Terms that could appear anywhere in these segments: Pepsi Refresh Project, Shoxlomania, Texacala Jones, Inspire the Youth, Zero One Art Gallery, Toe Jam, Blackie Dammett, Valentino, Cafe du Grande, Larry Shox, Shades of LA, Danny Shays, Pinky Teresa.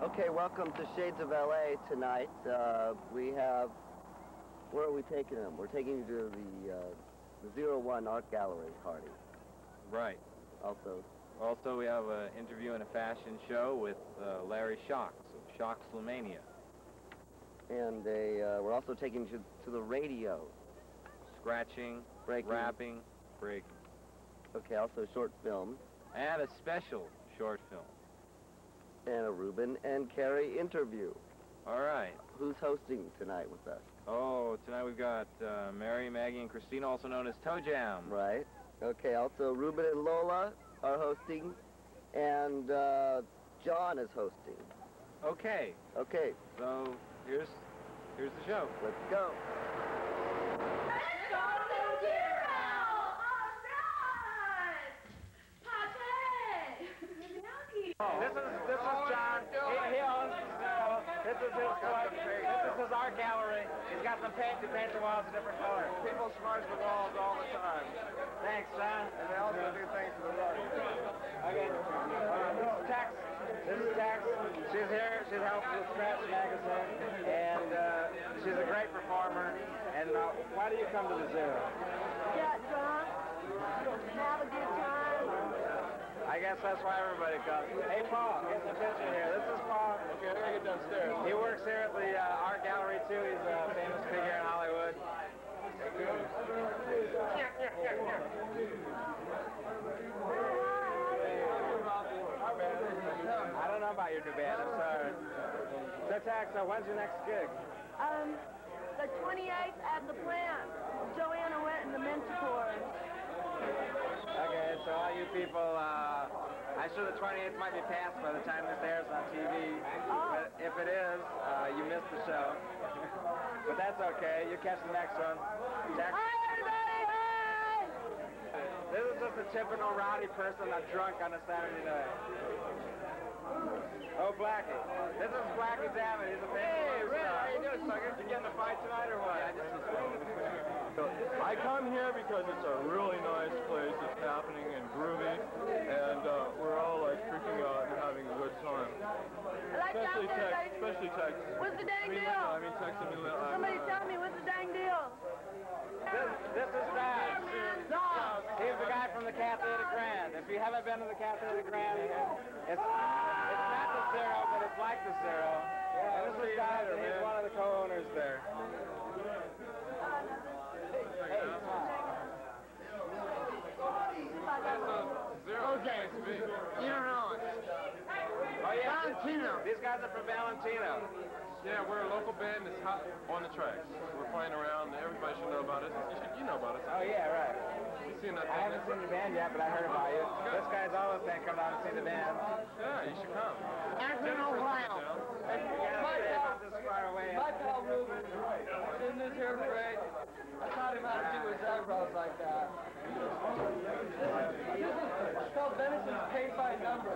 Okay, welcome to Shades of LA tonight. Where are we taking them? We're taking you to the 01 Art Gallery party. Right. Also, we have an interview and a fashion show with Larry Shox of Shoxlomania. And we're also taking you to the radio. Scratching, breaking. Rapping, breaking. Okay, also a short film. And a special short film. And a Reuben and Carrie interview. All right. Who's hosting tonight with us? Oh, tonight we've got Mary, Maggie, and Christine, also known as Toe Jam. Right. Okay, also Reuben and Lola are hosting, and John is hosting. Okay. Okay. So here's the show. Let's go. This is our gallery. He's got some paint to paint the walls a different color. People smudge the walls all the time. Thanks, son. And they also do things to the walls. Okay. This is Tex. She's here. She's helped with Scratch Magazine. And she's a great performer. And why do you come to the zoo? Get drunk. Have a good time. I guess that's why everybody comes. Hey, Paul, get the picture here. This is Paul. Okay, let me get downstairs. He works here at the art gallery, too. He's a famous figure in Hollywood. Here. I don't know about your new band. I'm sorry. So, Tex, when's your next gig? The 28th at the plant. Joanna went in the Mentor. Okay, so all you people, I'm sure the 28th might be passed by the time this airs on TV. Oh. But if it is, you missed the show. But that's okay. You catch the next one. Jack. Hi, everybody! Hi! This is just a typical rowdy person that's drunk on a Saturday night. Oh, Blackie. This is Blackie Dammett. He's a big Ray, how you doing, sucker? You getting a fight tonight or what? I come here because it's a really nice place. It's happening and groovy, and we're all like freaking out and having a good time. Especially Tex. What's the dang deal? I mean, Tex and Mila. Somebody tell me, what's the dang deal? This is Zach. No. He's the guy from the Cafe du Grande. If you haven't been to the Cafe du Grande, it's not the Zero, but it's like the Zero. Yeah, and this is Zach, and he's one of the co-owners there. Okay, you don't know it. Oh, yeah. Valentino. These guys are from Valentino. Yeah, we're a local band that's hot on the tracks. We're playing around. Everybody should know about us. You know about us. Oh, yeah, right. I haven't seen your band yet, but I heard about you. This guy's always saying, come out and see the band. Yeah, you should come. Akron, Ohio. My pal Reuben was in this hair parade. I taught him how to do his eyebrows like that. This is called Venison's paint by number.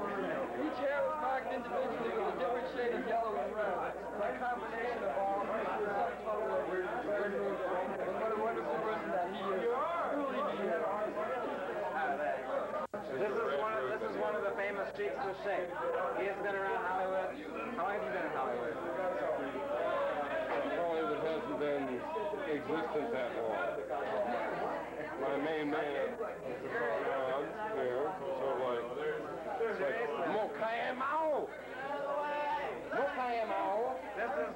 Each hair was marked individually with a different shade of yellow and red. That combination of all the subtotal of weird moves. And what a wonderful person that he is. Truly, he had arms. This is one of the famous Cheeks with Shape. He has been around Hollywood. How long have you been in Hollywood? Hollywood hasn't been in existence that long. My main man is the Colorado there, so like, it's like, Mokayamao! Mokayamao! This is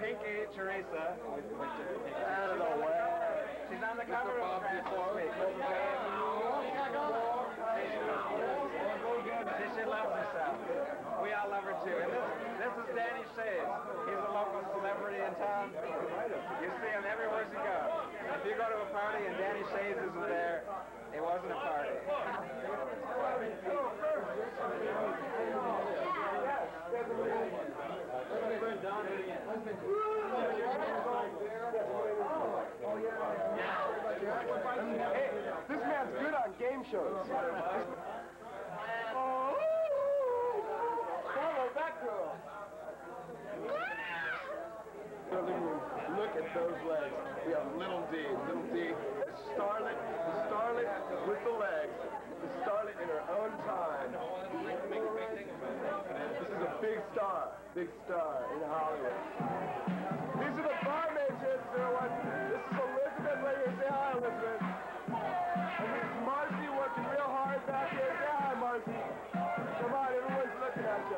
Pinky Teresa. Out of the way. She's on the cover of Scratch this week. She loves herself. We all love her too. And this is Danny Shays. He's a local celebrity in town. You see him everywhere you go. If you go to a party and Danny Shays isn't there, it wasn't a party. Hey, this man's good on game shows. Look We have Little D. Little D, the starlet with the legs, the starlet in her own time. This is a big star in Hollywood. These are the barmaids here at Zero One. This is Elizabeth right here. Say hi, Elizabeth. And this is Marcy working real hard back here. Say hi, Marcy. Come on, everyone's looking at you.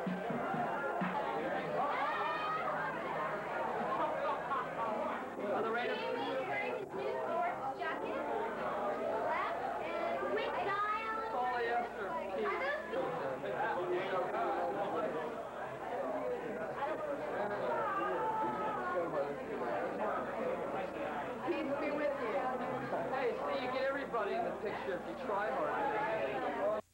Hey, see, you get everybody in the picture if you try hard.